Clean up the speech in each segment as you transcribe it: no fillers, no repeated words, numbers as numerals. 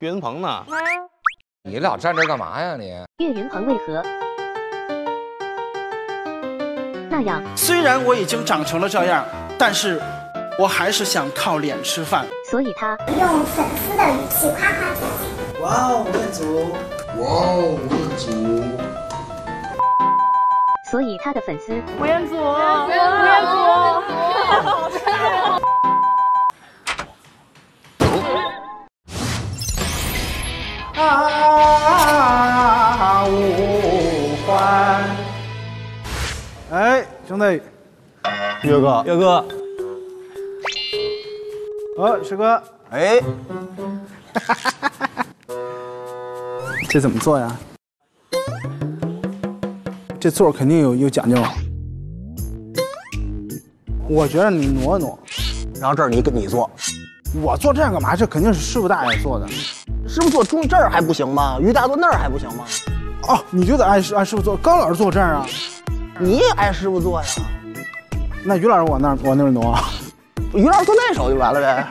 岳云鹏呢？你老站这干嘛呀你？岳云鹏为何那样？虽然我已经长成了这样，但是我还是想靠脸吃饭。所以他用粉丝的语气夸夸自己。哇哦，问足！哇哦，问足！ 所以他的粉丝，吴彦祖，吴彦祖，啊，五环。哎，兄弟，岳哥，岳哥，哦，师哥，哎，这怎么做呀？ 这座肯定有讲究，我觉得你挪一挪，然后这儿你坐，我坐这样干嘛？这肯定是师傅大爷坐的，师傅坐中这儿还不行吗？于大坐那儿还不行吗？哦，你就得按师傅坐，高老师坐这儿啊，你也按师傅坐呀。那于老师我那边挪，于老师坐那手就完了呗。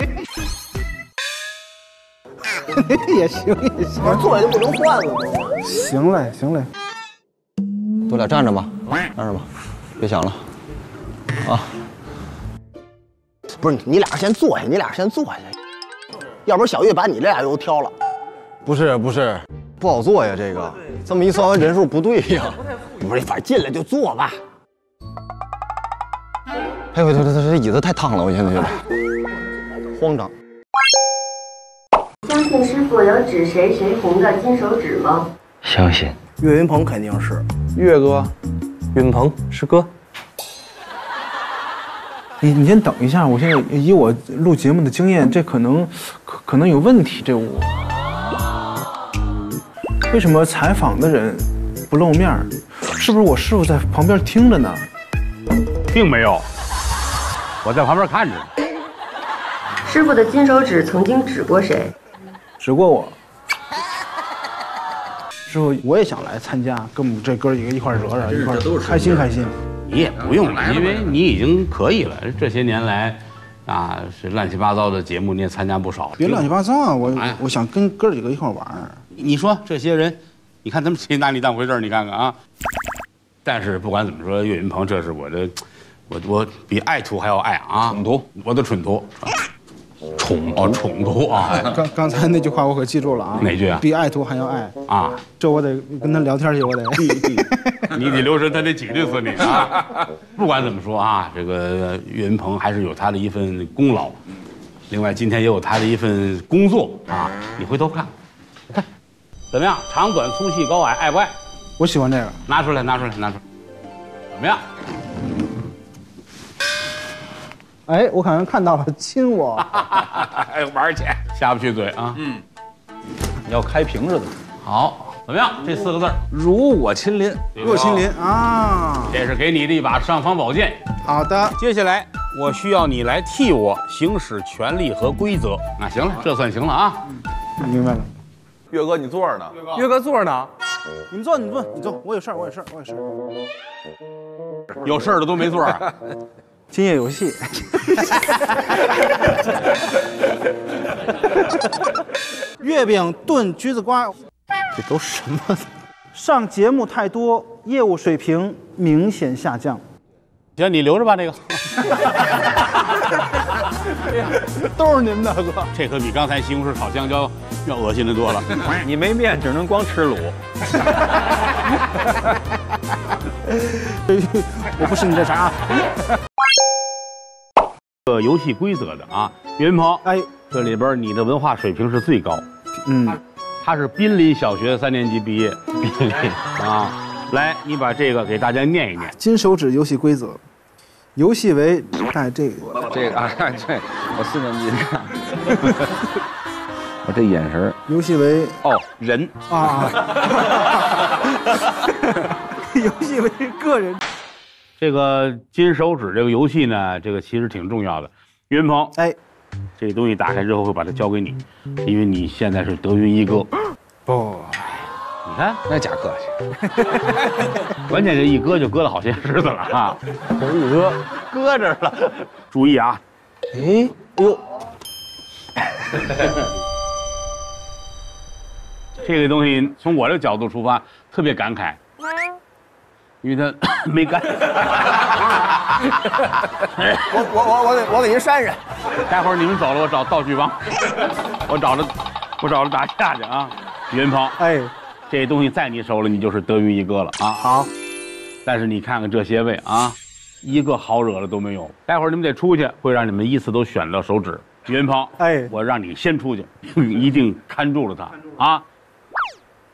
也行也行，我坐就不能换了吗？行嘞行嘞。 都俩站着吧，站着吧，别想了，啊！不是你俩先坐下，你俩先坐下，要不然小月把你这俩又挑了。不是不是，不好做呀，这个这么一算完人数不对呀，不是，反正进来就坐吧。哎呦，这椅子太烫了，我现在觉得慌张。相信师傅有指谁红的金手指吗？相信。 岳云鹏肯定是岳哥，岳云鹏是哥。你先等一下，我现在以我录节目的经验，这可能有问题。这我为什么采访的人不露面？是不是我师傅在旁边听着呢？并没有，我在旁边看着。师傅的金手指曾经指过谁？指过我。 之后我也想来参加，跟我们这哥几个一块惹惹，一块开心开心。你也不用来，因为你已经可以了。这些年来，啊，是乱七八糟的节目你也参加不少。别乱七八糟啊！我想跟哥几个一块玩。你说这些人，你看他们谁拿你当回事儿？你看看啊！但是不管怎么说，岳云鹏，这是我的，我比爱徒还要爱啊！宠徒，我的蠢徒。 宠徒啊！刚才那句话我可记住了啊！哪句啊？比爱徒还要爱啊！这我得跟他聊天去，我得。你得留神他得几句死你啊！不管怎么说啊，这个岳云鹏还是有他的一份功劳，另外今天也有他的一份工作啊！你回头看，看怎么样？长短粗细高矮爱不爱？我喜欢这个，拿出来，拿出来，拿出来，怎么样？ 哎，我好像看到了，亲我！哎，玩去，下不去嘴啊！嗯，你要开屏似的。好，怎么样？这四个字如我亲临，若亲临啊！这是给你的一把尚方宝剑。好的，接下来我需要你来替我行使权利和规则。那行了，这算行了啊！明白了。岳哥，你坐着呢。岳哥坐着呢。你们坐，你坐，你坐。我有事儿，我有事儿，我有事儿。有事儿的都没座儿。 今夜游戏，月饼炖橘子瓜，这都什么？上节目太多，业务水平明显下降。行，你留着吧，这个。都是您的哥，这可比刚才西红柿炒香蕉要恶心的多了。你没面，只能光吃卤。我不吃你这啥。 这个游戏规则的啊，岳云鹏，哎，这里边你的文化水平是最高，嗯，他是濒临小学3年级毕业，濒临啊，来，你把这个给大家念一念。金手指游戏规则，游戏为带这个啊，对，我4年级的，我这眼神。游戏为哦人啊，游戏为个人。 这个金手指这个游戏呢，这个其实挺重要的。岳云鹏，哎，这个东西打开之后会把它交给你，因为你现在是德云一哥。不，你看那假客气。关键这一搁就搁了好些日子了啊，我一搁这儿了。注意啊！哎，哎呦，这个东西从我这角度出发，特别感慨，因为他没干。我给您删上，待会儿你们走了，我找道具帮，我找了打架去啊，云鹏，哎，这东西在你手里，你就是德云一哥了啊。好，但是你看看这些位啊，一个好惹的都没有。待会儿你们得出去，会让你们依次都选到手指。 云鹏，哎，我让你先出去，一定看住了他啊！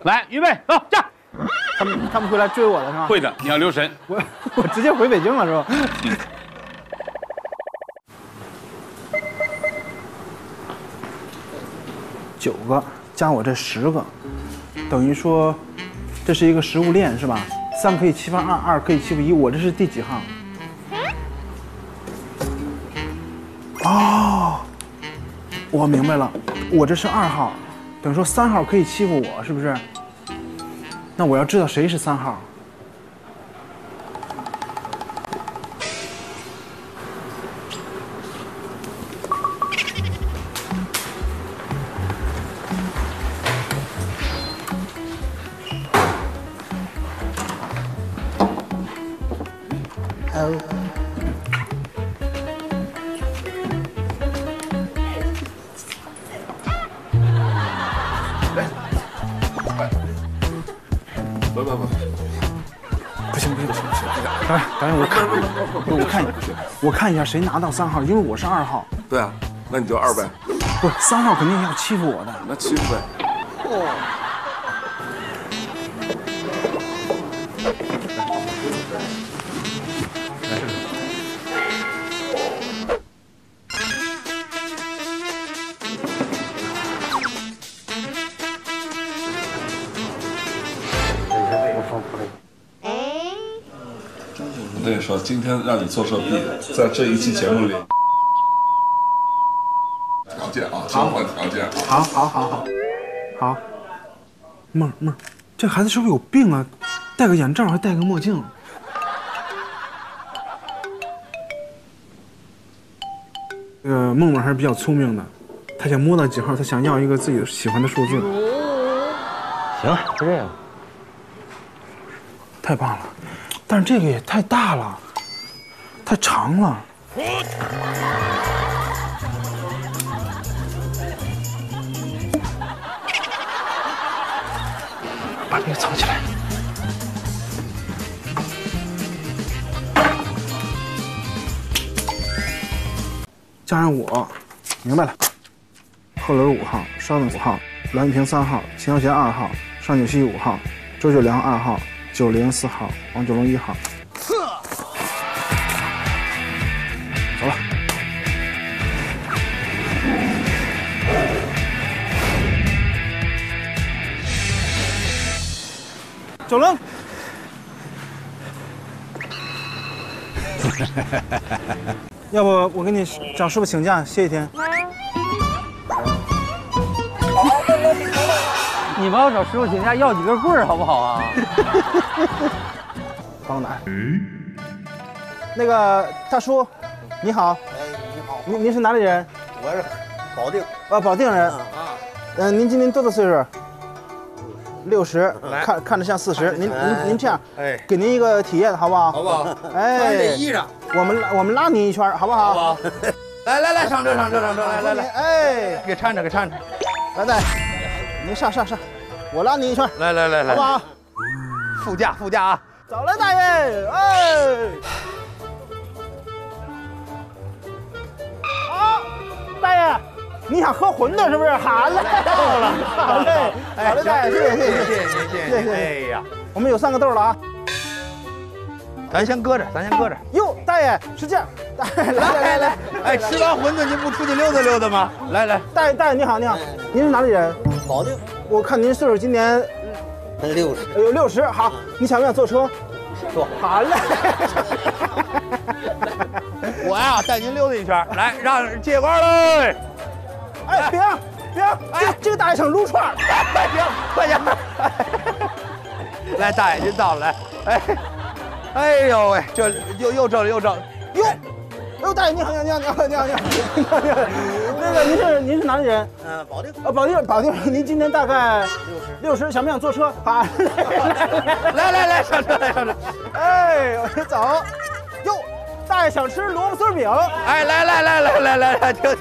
来，预备，走，驾！他们会来追我的是吧？会的，你要留神。我直接回北京了是吧？9个加我这10个，等于说这是一个食物链是吧？3可以欺负2，2可以欺负1，我这是第几行？哦。 我明白了，我这是2号，等于说3号可以欺负我，是不是？那我要知道谁是3号。哦。 导演，我看一下谁拿到3号，因为我是2号。对啊，那你就2呗。不是3号肯定要欺负我的。那欺负呗。我跟你说，今天让你做这弊，在这一期节目里，条件啊，交换条件。好，妹儿，这孩子是不是有病啊？戴个眼罩还戴个墨镜。这个梦梦还是比较聪明的，她想摸到几号，她想要一个自己喜欢的数字。行，就这样。太棒了。 但是这个也太大了，太长了。把这个藏起来。加上我，明白了。后轮5号，烧子5号，栾玉平3号，秦霄贤2号，尚九溪5号，周九良2号。 904号，王九龙1号，走了。九龙，要不我给你找师傅请假歇一天？你帮我找师傅请假要几根棍儿好不好啊？帮我拿。那个大叔，你好。哎，你好。您是哪里人？我是保定。啊，保定人。啊。嗯，您今年多大岁数？60。看着像40。您这样，哎，给您一个体验好不好？好不好？哎，穿这衣裳。我们拉您一圈好不好？好不好？来，上车，来，哎，给搀着，来。 您上，我拉你一圈，来，好不好？副驾啊！走了，大爷，哎，好，大爷，你想喝馄饨是不是？好嘞，好嘞，大爷，谢谢。哎呀，我们有3个豆了啊！咱先搁着。哟，大爷是这样，大爷来，哎，吃完馄饨您不出去溜达溜达吗？来，大爷你好，您是哪里人？ 保定，我看您岁数今年60，有60。好，你想不想坐车？坐。好嘞。我呀，带您溜达一圈，来，让借弯喽。哎，别，这个大爷想撸串。行，快点。来，大爷您到了，来。哎呦喂，这又正了。哟，大爷你好，你好。哥，您是哪里人？保定。保定，您今年大概60，想不想坐车？啊，来，上车。哎，走。哟，大爷想吃萝卜丝饼。哎，来，停。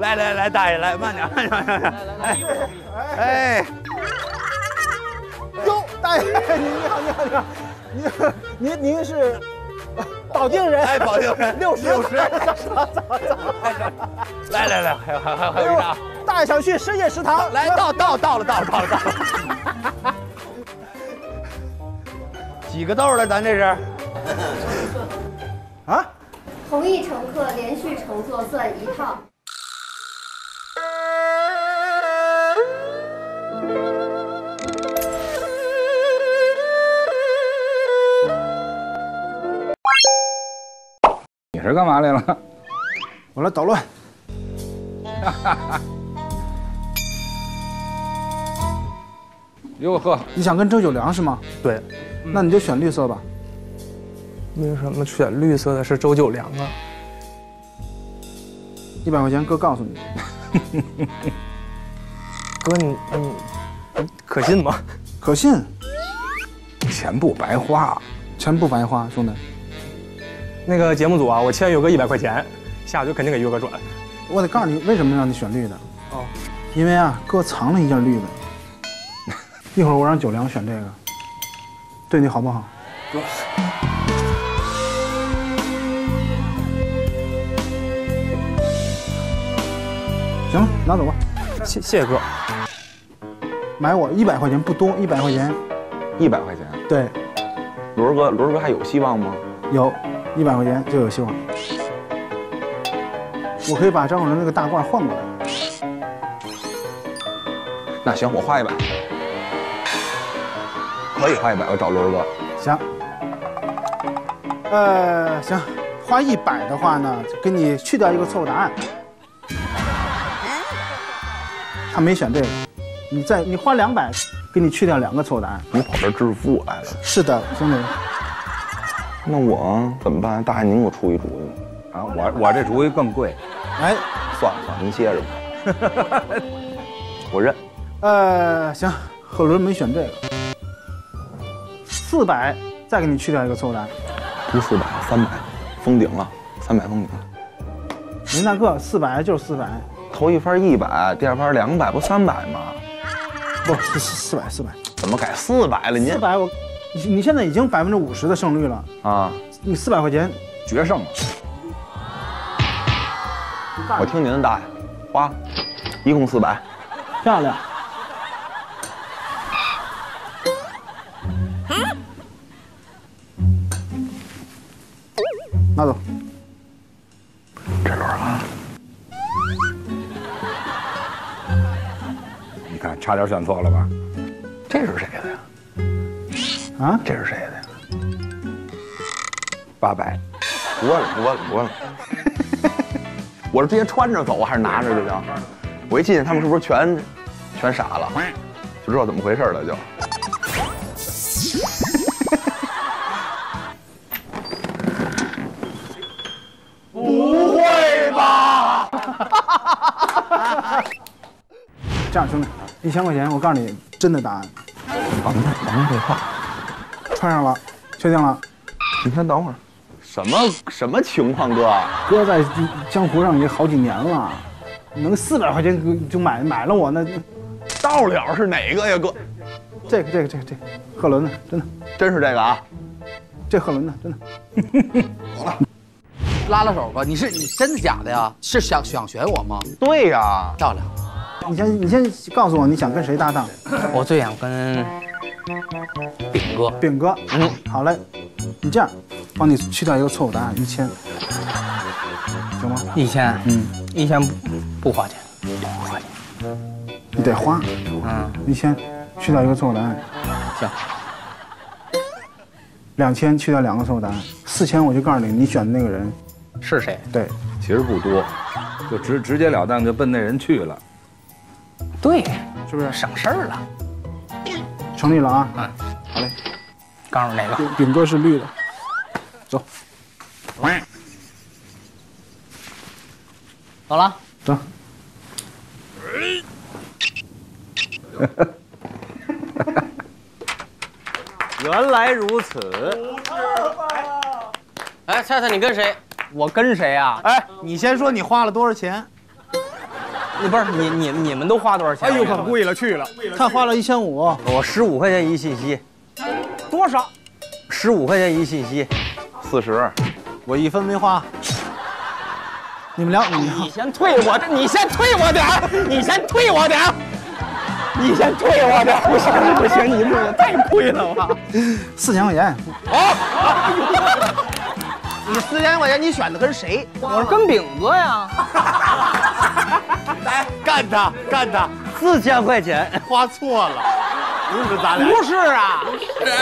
来，大爷来，慢点。来。哎。哟，大爷，你好。您是保定人？哎，保定人，六十，走，来，还有一张。大爷想去深夜食堂，来到了。几个豆了？咱这是？啊？同一乘客连续乘坐算一套。 你是干嘛来了？我来捣乱。哟呵，你想跟周九良是吗？对，那你就选绿色吧。为什么选绿色的是周九良啊？100块钱，哥告诉你。哥，你可信吗？可信。钱不白花，钱不白花，兄弟。 那个节目组啊，我欠岳哥100块钱，下午就肯定给岳哥转。我得告诉你，为什么让你选绿的哦，因为啊，哥藏了一件绿的，一会儿我让九良选这个，对你好不好？哥，行了，拿走吧，谢谢哥。买我100块钱不多，100块钱，100块钱。对，轮哥还有希望吗？有。 100块钱就有希望，我可以把张小伦那个大褂换过来。那行，我花100，可以花100，我找伦哥。行，行，花100的话呢，给你去掉一个错误答案。他没选这个，你花200，给你去掉2个错误答案。你跑这致富来了？是的，兄弟。 那我怎么办？大爷，您给我出一主意啊！我这主意更贵。哎，算了，您歇着吧。我认。行，贺伦没选这个。400，再给你去掉一个错误答案。不400，300，封顶了，300封顶。您大哥，400就是400。头一番100，第二番200，不300吗？不，四百。怎么改400了？您400我。 你现在已经50%的胜率了啊！你400块钱决胜了。我听您的，大爷，花，一共400，漂亮。拿走。这轮啊！你看，差点选错了吧？这是谁的呀？ 啊，这是谁的呀？800，不问了。我是直接穿着走还是拿着就行？我一进去，他们是不是全傻了？就知道怎么回事了就。不会吧？这样，兄弟，1000块钱，我告诉你真的答案。甭废话。 穿上了，确定了。你先等会儿，什么情况，哥？哥在江湖上也好几年了，能400块钱就买了我那，到了是哪个呀，哥？这个，贺伦的，真的，真是这个啊？这贺伦的，真的。好了，拉拉手吧。你真的假的呀？是想选我吗？对呀，漂亮。你先告诉我你想跟谁搭档？我最想跟。 饼哥，嗯，好嘞，你这样，帮你去掉一个错误答案，1000，行吗？1000，嗯，1000不花钱，你得花，嗯，1000去掉一个错误答案，行，2000去掉2个错误答案，4000我就告诉你，你选的那个人是谁？对，其实不多，就直截了当就奔那人去了，对，是不是省事儿了？ 成立了啊！嗯，好嘞。告诉哪个？饼哥是绿的。走。好了，走。原来如此。哎，菜菜，你跟谁？我跟谁啊？哎，你先说你花了多少钱？不是你们都花多少钱？哎呦，可贵了去了！看花了1500，我15块钱一信息。多少？15块钱一信息。40。我一分没花。你们聊，你先退我点，你先退我点，不行，你这也太亏了吧！4000块钱。哦。你4000块钱，你选的跟谁？我是跟饼哥呀。来，干他！4000块钱花错了，不是咱俩。不是啊，是。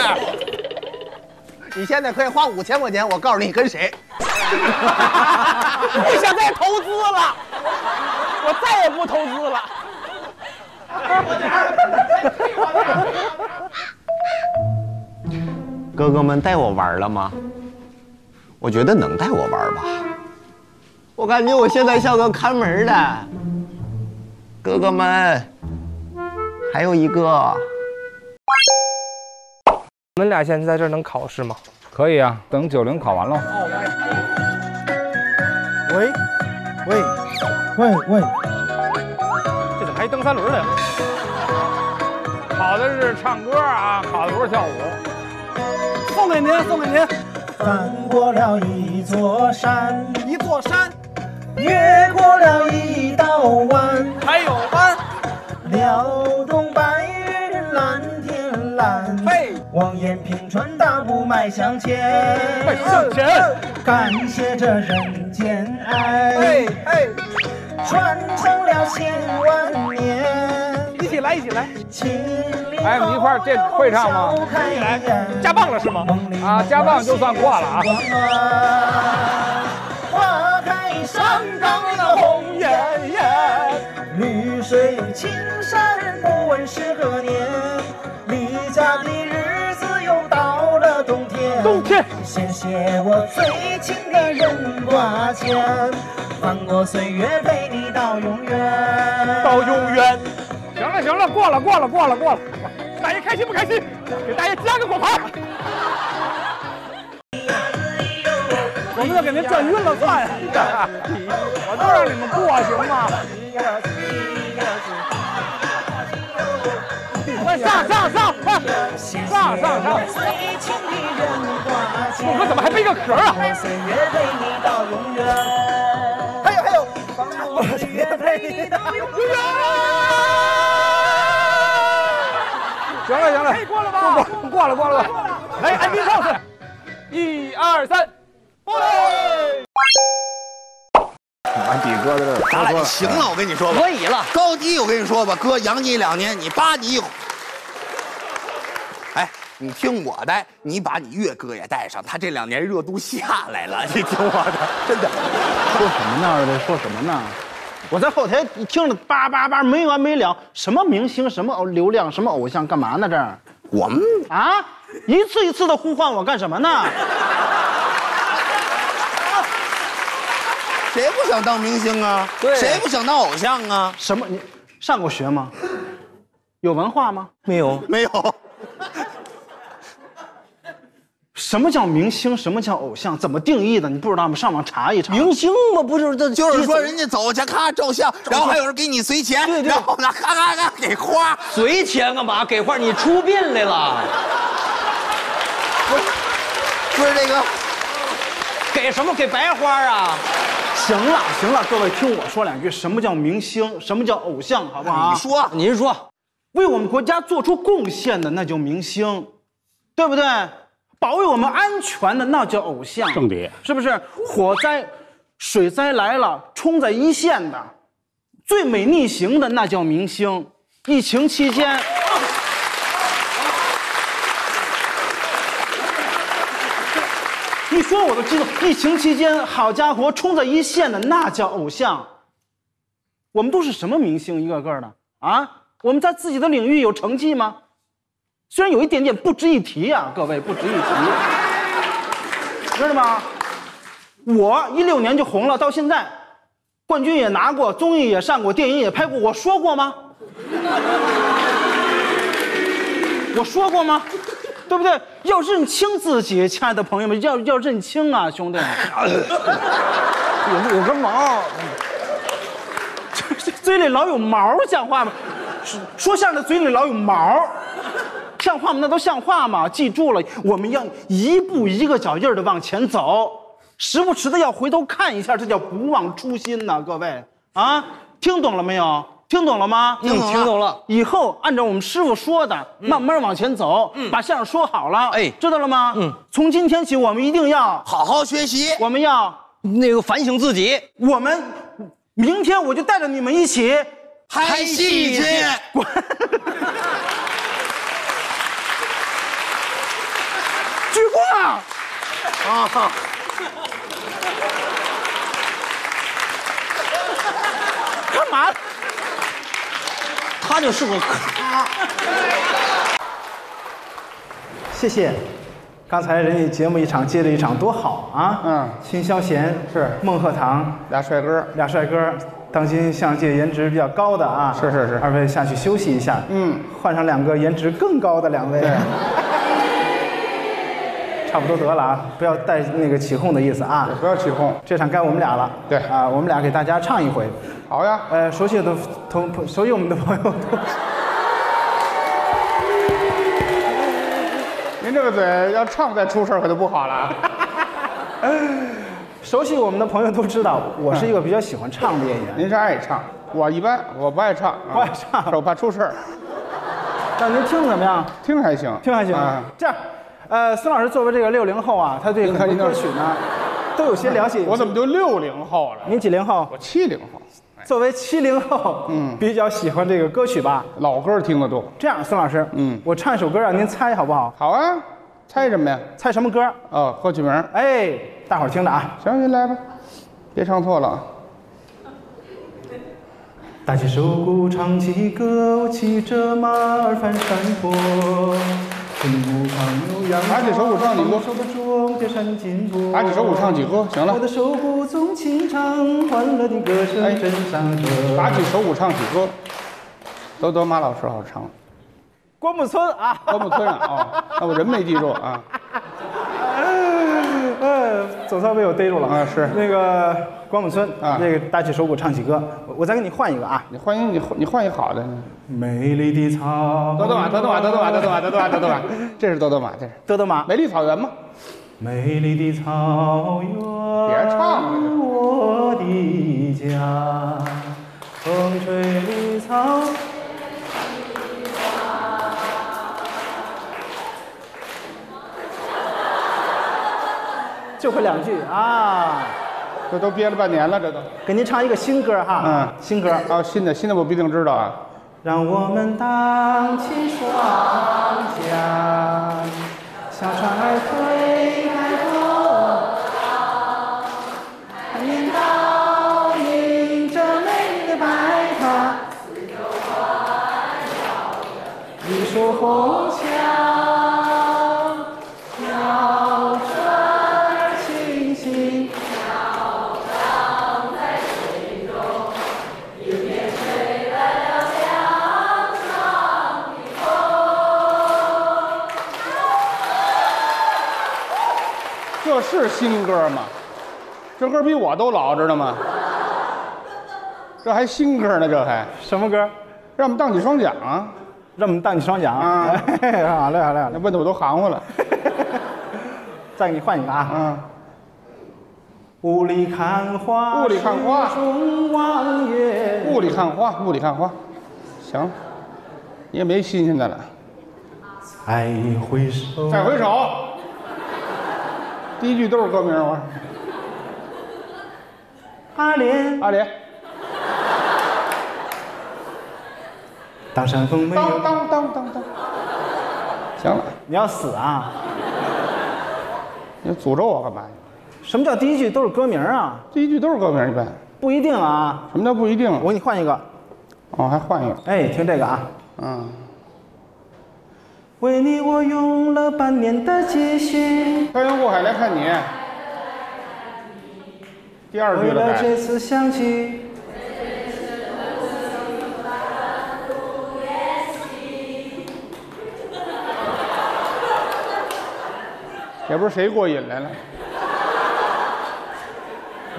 你现在可以花5000块钱，我告诉你跟谁。不想再投资了，我再也不投资了。哥哥们带我玩了吗？我觉得能带我玩吧，我感觉我现在像个看门的。哥哥们，还有一个，你们俩现在在这儿能考试吗？可以啊，等90考完了。喂，这怎么还一蹬三轮的呀？考的是唱歌啊，考的不是跳舞。送给您。翻过了一座山，越过了一道弯，还有弯。辽东白云蓝天蓝，嘿，望眼平川大步迈向前，感谢这人间爱，嘿，传承了1000万年。一起来！哎，我们一块儿，这会唱吗？一起来，加棒了是吗？啊，加棒就算挂了啊。花开山岗的红艳艳，绿水青山不问是何年。离家的日子又到了冬天。谢谢我最亲的人挂牵，翻过岁月陪你到永远。行了，过了。大爷开心不开心？给大爷加个果盘。我们都给您转晕了算，我都让你们过行吗？快上！我怎么还背个壳啊？还有。行了，可以过了吧？过了。来，安迪上去，1、2、3，过来！安迪哥在这儿，咱俩行了，我跟你说吧，可以了。高低，我跟你说吧，哥养你2年，你扒你一口。哎，你听我的，你把你岳哥也带上，他这2年热度下来了，你听我的，真的。说什么呢？这说什么呢？我在后台听着叭叭没完没了，什么明星，什么流量，什么偶像，干嘛呢？这儿我们啊，一次一次的呼唤我干什么呢？谁不想当明星啊？对，谁不想当偶像啊？什么？你上过学吗？有文化吗？没有。什么叫明星？什么叫偶像？怎么定义的？你不知道吗？上网查一查。明星嘛，不是这就是说人家走去咔照相，然后还有人给你随钱，对，然后呢咔给花。随钱干嘛？给花？你出殡来了？不是这个，给什么？给白花啊？行了，各位听我说两句，什么叫明星？什么叫偶像？好不好？您说，为我们国家做出贡献的那叫明星，对不对？保卫我们安全的那叫偶像，正敌是不是？火灾、水灾来了，冲在一线的，最美逆行的那叫明星。疫情期间，一说我都记得。疫情期间，好家伙，冲在一线的那叫偶像。我们都是什么明星？一个个的啊！我们在自己的领域有成绩吗？虽然有一点不值一提啊，各位不值一提，知道吗？我2016年就红了，到现在，冠军也拿过，综艺也上过，电影也拍过，我说过吗？我说过吗？对不对？要认清自己，亲爱的朋友们，要认清啊，兄弟！有个毛，这嘴里老有毛，像话吗？说相声的嘴里老有毛，像话吗？那都像话吗？记住了，我们要一步一个脚印的往前走。 时不时的要回头看一下，这叫不忘初心呐、啊，各位啊，听懂了没有？听懂了吗？听懂了。以后按照我们师傅说的，慢慢往前走，把相声说好了，哎，知道了吗？从今天起，我们一定要好好学习，我们要反省自己。我们明天我就带着你们一起拍戏去。滚！举光！啊！ 干嘛？他就是个咖。谢谢，刚才人家节目一场接着一场，多好啊！秦霄贤是孟鹤堂俩帅哥，当今相声界颜值比较高的啊。是，二位下去休息一下。换上两个颜值更高的两位。 差不多得了啊，不要带那个起哄的意思啊！不要起哄，这场该我们俩了。对啊，我们俩给大家唱一回。好呀，熟悉我们的朋友都。您这个嘴要唱再出事儿可就不好了。熟悉我们的朋友都知道，我是一个比较喜欢唱的演员。您是爱唱，我一般我不爱唱，我怕出事儿。那您听怎么样？听还行，听还行。这样。 孙老师作为这个60后啊，他对很多歌曲呢都有些了解。我怎么就60后了？您几零后？我70后。作为70后，比较喜欢这个歌曲吧，老歌听得多。这样，孙老师，我唱一首歌让您猜好不好？好啊，猜什么呀？猜什么歌？哦，歌曲名。哎，大伙儿听着啊。行，您来吧，别唱错了。打起手鼓，唱起歌，我骑着马儿翻山坡。 打起手鼓唱几个？打起手鼓唱几个？行了。打起手鼓唱几个？都马老师好唱。关牧村啊。关牧村啊，哦，那我人没记住啊。总算被我逮住了啊！是那个关牧村啊，那个打起手鼓唱起歌，我再给你换一个啊！你换一好的。美丽的草，多多玛，这是多多玛，这是多多玛。美丽草原吗？美丽的草原，别唱了，我的家，风吹绿草。 就会两句啊，这都憋了半年了，这都给您唱一个新歌哈，新歌啊，新的我必定知道啊。让我们荡起双桨，小船儿推开波浪，海面倒映着美丽的白塔，四周环绕着一束红霞。 是新歌吗？这歌比我都老，知道吗？这还新歌呢，这还什么歌？让我们荡起双桨啊！让我们荡起双桨啊！好嘞，好嘞，好嘞！问的我都含糊了。再给你换一个啊！雾里看花，雾里看花，雾里看花，雾里看花。行了，你也没新鲜的了。再回首，再回首。 第一句都是歌名，我说。阿莲。当山峰没有。当。行了，你要死啊！你诅咒我干嘛？什么叫第一句都是歌名啊？第一句都是歌名一般。不一定啊。什么叫不一定？我给你换一个。哦，还换一个。哎，听这个啊。为你我用了半年的积蓄，漂洋过海来看你。第二个呢？为了这次相聚。 也不是谁过瘾来了。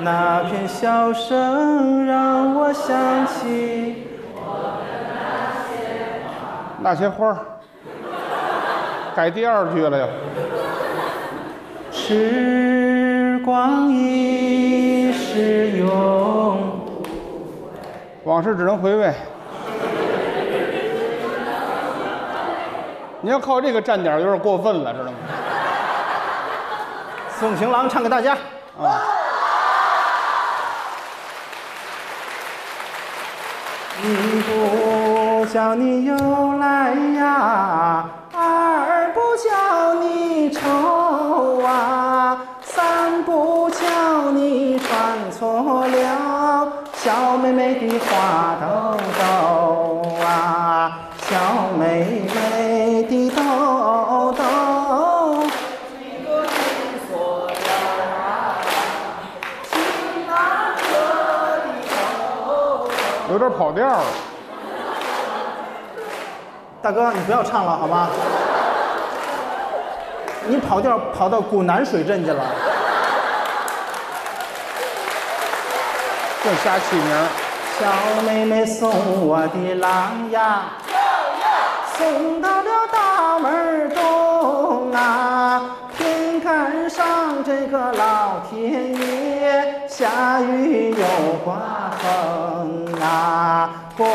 那片笑声让我想起我的那些花。改第二句了又。时光一逝永不回，往事只能回味。你要靠这个站点有点过分了，知道吗？ 送情郎唱给大家啊！一不叫你又来呀，二不叫你愁啊，三不叫你穿错了小妹妹的花兜兜啊，小妹妹的兜兜。 有点跑调了，大哥，你不要唱了好吗？你跑调跑到古南水镇去了，这瞎起名。小妹妹送我的郎呀，送到了大门东啊，偏赶上这个老天爷下雨又刮风。 啊，刮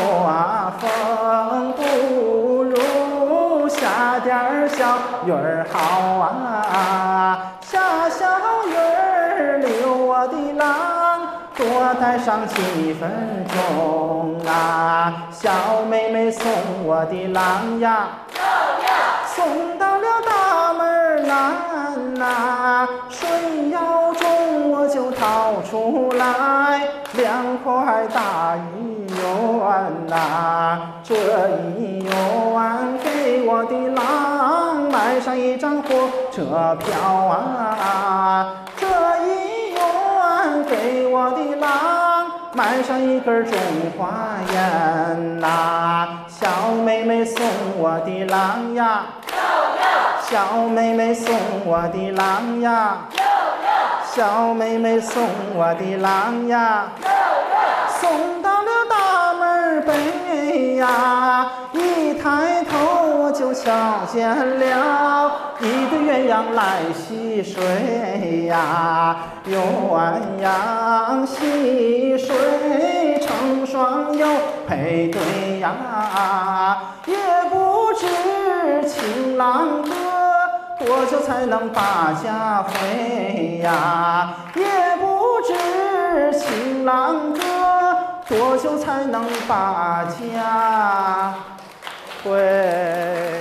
风不如下点小雨儿好啊！下小雨儿留我的郎，多待上几分钟啊！小妹妹送我的郎呀，送到了大门南呐，顺腰中我就掏出来。 两块大一元呐，这一元给我的郎买上一张火车票啊，这一元给我的郎买上一根中华烟呐，小妹妹送我的郎呀，小妹妹送我的郎呀。 小妹妹送我的郎呀，送到了大门北呀，一抬头我就瞧见了一对鸳鸯来戏水呀，鸳鸯戏水成双又配对呀，也不知情郎哥。 多久才能把家回呀？也不知情郎哥多久才能把家回。